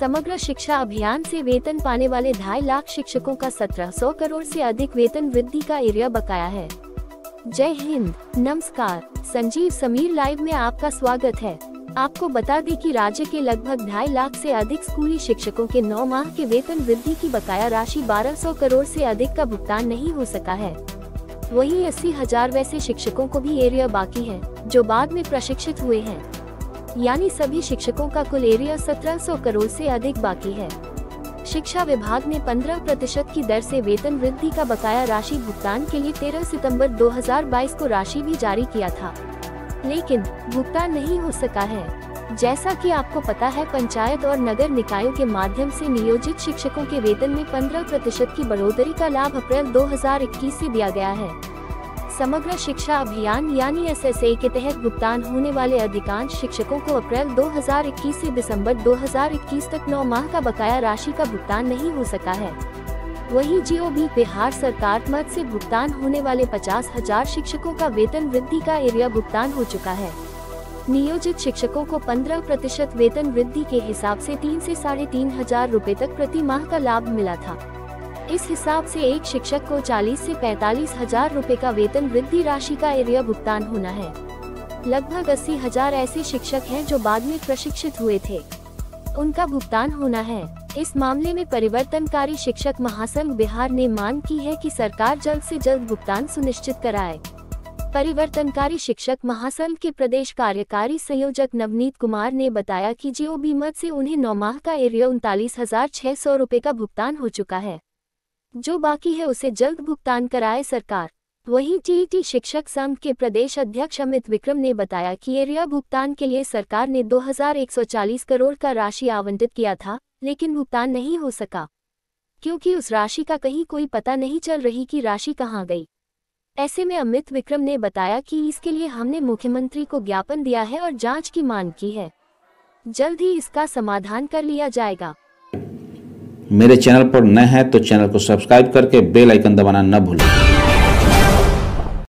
समग्र शिक्षा अभियान से वेतन पाने वाले 2.5 लाख शिक्षकों का 1700 करोड़ से अधिक वेतन वृद्धि का एरिया बकाया है। जय हिंद, नमस्कार। संजीव समीर लाइव में आपका स्वागत है। आपको बता दें कि राज्य के लगभग 2.5 लाख से अधिक स्कूली शिक्षकों के 9 माह के वेतन वृद्धि की बकाया राशि 1200 करोड़ से अधिक का भुगतान नहीं हो सका है। वहीं 80,000 वैसे शिक्षकों को भी एरिया बाकी है जो बाद में प्रशिक्षित हुए हैं, यानी सभी शिक्षकों का कुल एरिया 1700 करोड़ से अधिक बाकी है। शिक्षा विभाग ने 15% की दर से वेतन वृद्धि का बकाया राशि भुगतान के लिए 13 सितंबर 2022 को राशि भी जारी किया था, लेकिन भुगतान नहीं हो सका है। जैसा कि आपको पता है, पंचायत और नगर निकायों के माध्यम से नियोजित शिक्षकों के वेतन में 15% की बढ़ोतरी का लाभ अप्रैल 2021 से दिया गया है। समग्र शिक्षा अभियान यानी SSA के तहत भुगतान होने वाले अधिकांश शिक्षकों को अप्रैल 2021 से दिसंबर 2021 तक 9 माह का बकाया राशि का भुगतान नहीं हो सका है। वहीं GOB बिहार सरकार मद से भुगतान होने वाले 50,000 शिक्षकों का वेतन वृद्धि का एरिया भुगतान हो चुका है। नियोजित शिक्षकों को 15% वेतन वृद्धि के हिसाब से 3 से 3,500 रूपए तक प्रति माह का लाभ मिला था। इस हिसाब से एक शिक्षक को 40 से 45,000 रूपए का वेतन वृद्धि राशि का एरिया भुगतान होना है। लगभग 80,000 ऐसे शिक्षक हैं जो बाद में प्रशिक्षित हुए थे, उनका भुगतान होना है। इस मामले में परिवर्तनकारी शिक्षक महासंघ बिहार ने मांग की है कि सरकार जल्द से जल्द भुगतान सुनिश्चित कराए। परिवर्तनकारी शिक्षक महासंघ के प्रदेश कार्यकारी संयोजक नवनीत कुमार ने बताया कि GOB मद से उन्हें 9 माह का एरिया 39,600 रूपए का भुगतान हो चुका है। जो बाकी है उसे जल्द भुगतान कराए सरकार। वहीं TET शिक्षक संघ के प्रदेश अध्यक्ष अमित विक्रम ने बताया कि एरिया भुगतान के लिए सरकार ने 2140 करोड़ का राशि आवंटित किया था, लेकिन भुगतान नहीं हो सका क्योंकि उस राशि का कहीं कोई पता नहीं चल रही कि राशि कहां गई। ऐसे में अमित विक्रम ने बताया कि इसके लिए हमने मुख्यमंत्री को ज्ञापन दिया है और जांच की मांग की है, जल्द ही इसका समाधान कर लिया जाएगा। मेरे चैनल पर नए हैं तो चैनल को सब्सक्राइब करके बेल आइकन दबाना न भूलें।